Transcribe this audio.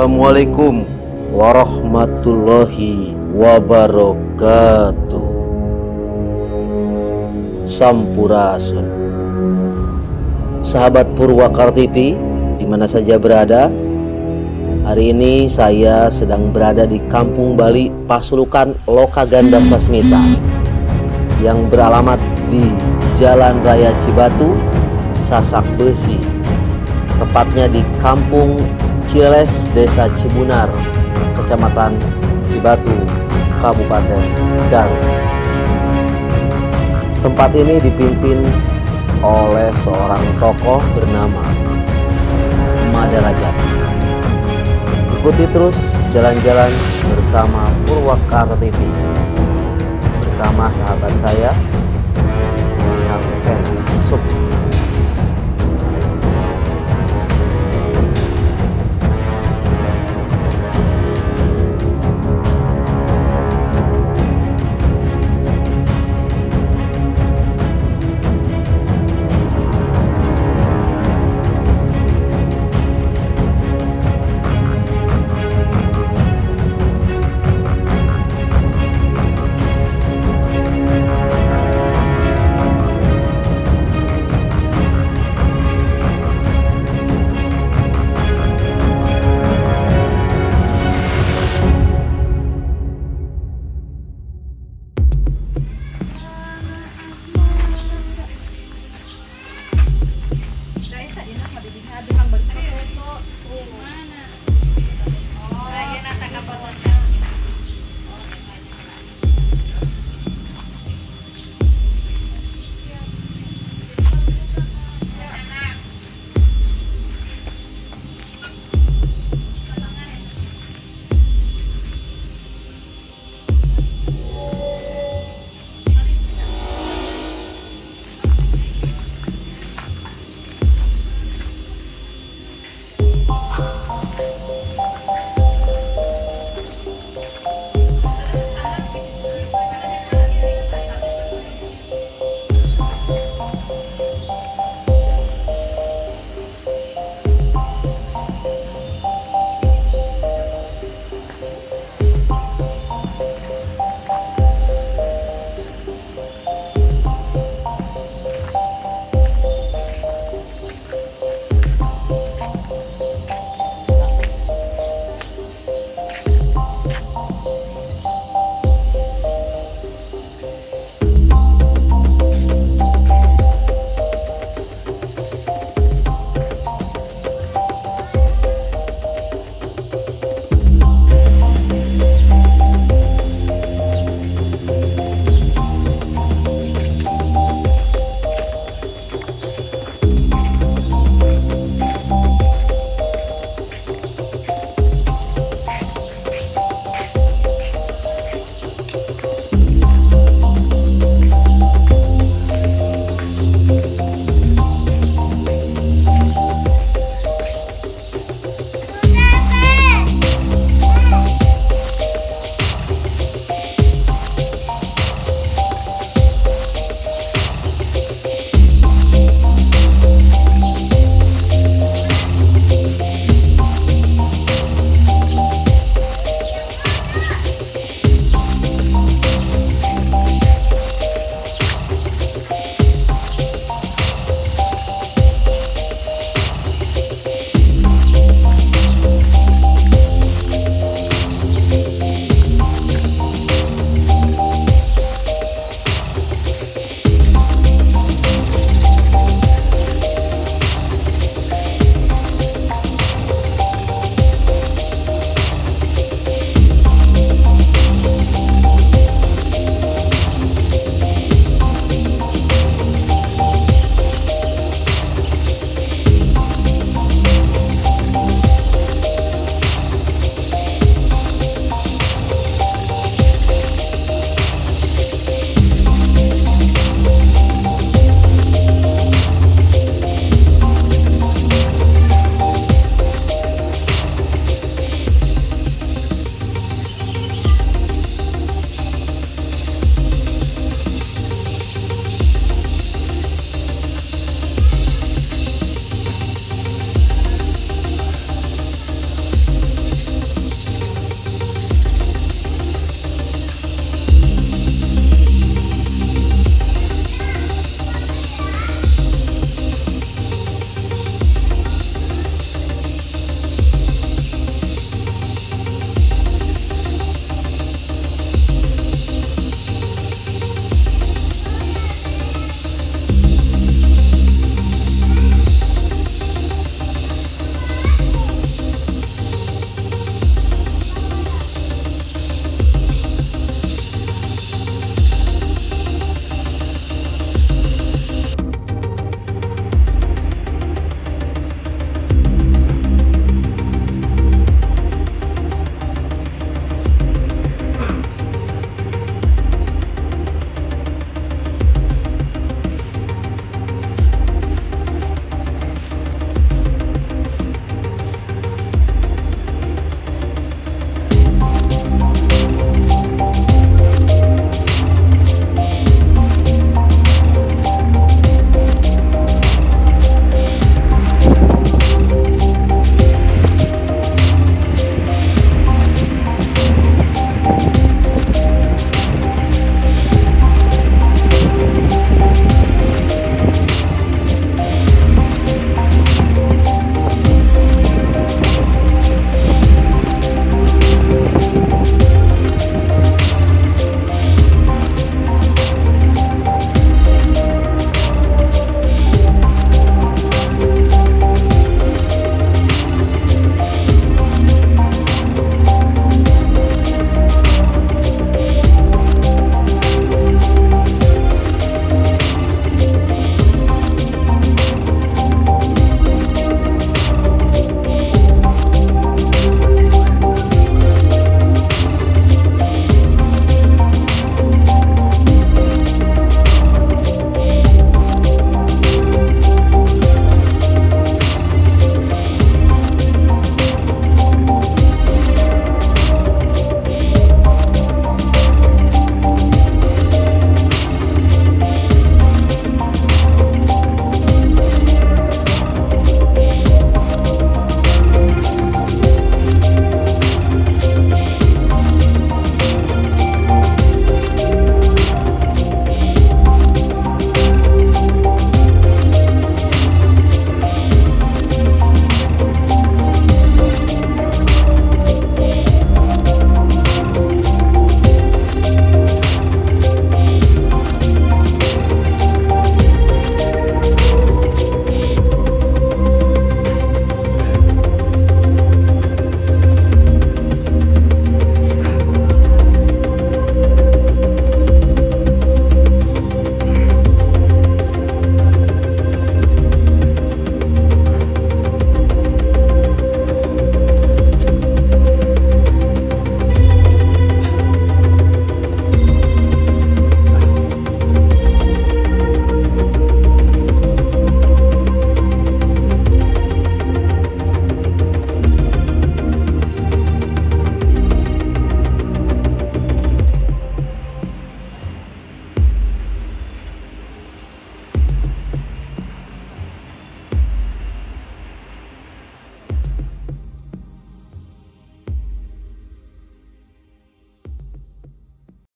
Assalamualaikum warahmatullahi wabarakatuh. Sampurasun. Sahabat Purwakar TV di mana saja berada, hari ini saya sedang berada di Kampung Bali Pasulukan Loka Ganda Sasmita yang beralamat di Jalan Raya Cibatu Sasak Besi, tepatnya di Kampung Ciles, Desa Cibunar, Kecamatan Cibatu, Kabupaten Garut. Tempat ini dipimpin oleh seorang tokoh bernama Mama Darajat. Ikuti terus jalan-jalan bersama Purwakarta TV, bersama sahabat saya